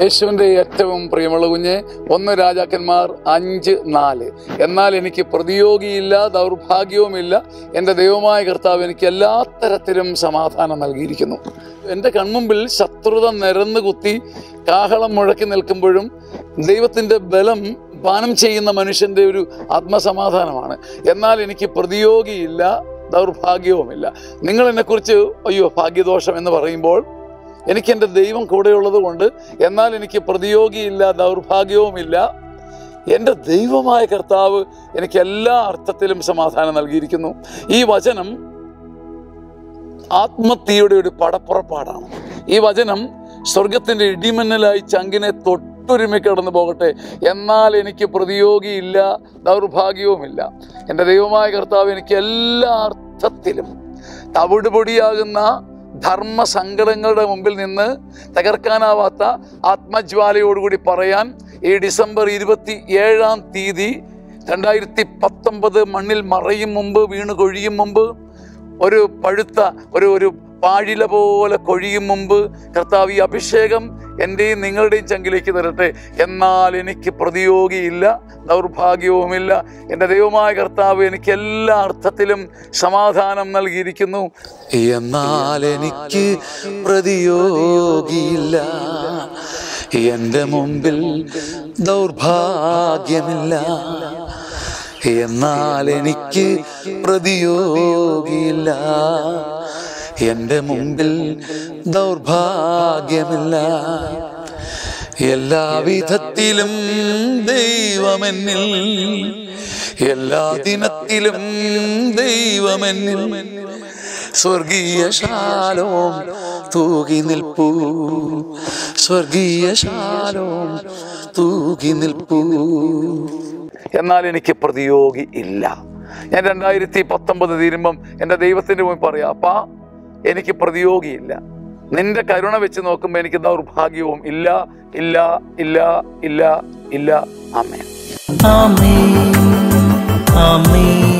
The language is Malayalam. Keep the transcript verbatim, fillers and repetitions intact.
യേശുവിൻ്റെ ഏറ്റവും പ്രിയമുള്ള കുഞ്ഞ്, ഒന്ന് രാജാക്കന്മാർ അഞ്ച് നാല് എന്നാൽ എനിക്ക് പ്രതിയോഗിയില്ല, ദൗർഭാഗ്യവുമില്ല, എൻ്റെ ദൈവമായ കർത്താവ് എനിക്ക് എല്ലാ തരത്തിലും സമാധാനം നൽകിയിരിക്കുന്നു. എൻ്റെ കൺമുമ്പിൽ ശത്രുത നിരന്ന് കുത്തി കാഹളം മുഴക്കി നിൽക്കുമ്പോഴും ദൈവത്തിൻ്റെ ബലം പാനം ചെയ്യുന്ന മനുഷ്യൻ്റെ ഒരു ആത്മസമാധാനമാണ്. എന്നാൽ എനിക്ക് പ്രതിയോഗിയില്ല, ദൗർഭാഗ്യവുമില്ല. നിങ്ങളെന്നെക്കുറിച്ച് അയ്യോ ഭാഗ്യദോഷം എന്ന് പറയുമ്പോൾ എനിക്കെൻ്റെ ദൈവം കൂടെയുള്ളത് കൊണ്ട് എന്നാൽ എനിക്ക് പ്രതിയോഗിയില്ല, ദൗർഭാഗ്യവുമില്ല, എൻ്റെ ദൈവമായ കർത്താവ് എനിക്ക് എല്ലാ അർത്ഥത്തിലും സമാധാനം നൽകിയിരിക്കുന്നു. ഈ വചനം ആത്മീയതയുടെ ഒരു പടപ്പുറപ്പാടാണ്. ഈ വചനം സ്വർഗത്തിൻ്റെ ഇടിമിന്നലായി ചങ്കിനെ തൊട്ടുരുമി കടന്നു പോകട്ടെ. എന്നാൽ എനിക്ക് പ്രതിയോഗിയില്ല, ദൗർഭാഗ്യവുമില്ല, എൻ്റെ ദൈവമായ കർത്താവ് എനിക്ക് എല്ലാ അർത്ഥത്തിലും തവിടുപൊടിയാകുന്ന ധർമ്മ സങ്കടങ്ങളുടെ മുമ്പിൽ നിന്ന് തകർക്കാനാവാത്ത ആത്മജ്വാലയോടുകൂടി പറയാൻ ഈ ഡിസംബർ ഇരുപത്തി ഏഴാം തീയതി രണ്ടായിരത്തി പത്തൊമ്പത് മണ്ണിൽ മറയും മുമ്പ്, വീണ് കൊഴിയും മുമ്പ്, ഒരു പഴുത്ത ഒരു ഒരു പാഴില പോലെ കൊഴിയും മുമ്പ് കർത്താവ് ഈ അഭിഷേകം എൻ്റെയും നിങ്ങളുടെയും ചങ്കിലേക്ക് തരട്ടെ. എന്നാൽ എനിക്ക് പ്രതിയോഗിയില്ല, ദൗർഭാഗ്യവുമില്ല, എൻ്റെ ദൈവമായ കർത്താവ് എനിക്ക് എല്ലാ അർത്ഥത്തിലും സമാധാനം നൽകിയിരിക്കുന്നു. എന്നാൽ എനിക്ക് പ്രതിയോഗിയില്ല, എൻ്റെ മുമ്പിൽ ദൗർഭാഗ്യമില്ല, എന്നാൽ എനിക്ക് പ്രതിയോഗിയില്ല, എൻ്റെ മുമ്പിൽ ദൗർഭാഗ്യമില്ല, എല്ലാവിധത്തിലും ദൈവമെന്നിൽ, എല്ലാ ദിനത്തിലും ദൈവമെന്നിൽ, സ്വർഗീയ ശാലോം തൂകി നിൽപ്പൂ, സ്വർഗീയ ശാലോം തൂകി നിൽപ്പൂ. എന്നാൽ എനിക്ക് പ്രതിയോഗി ഇല്ല. ഞാൻ രണ്ടായിരത്തി പത്തൊമ്പത് തീരുമ്പം എൻ്റെ ദൈവത്തിൻ്റെ മുമ്പിൽ പറയാം, അപ്പാ എനിക്ക് പ്രതിയോഗിയില്ല, നിന്റെ കരുണ വെച്ച് നോക്കുമ്പോൾ എനിക്ക് ദൗർഭാഗ്യവും ഇല്ല, ഇല്ല, ഇല്ല, ഇല്ല, ഇല്ല. ആമേൻ. ആമേൻ. ആമേൻ.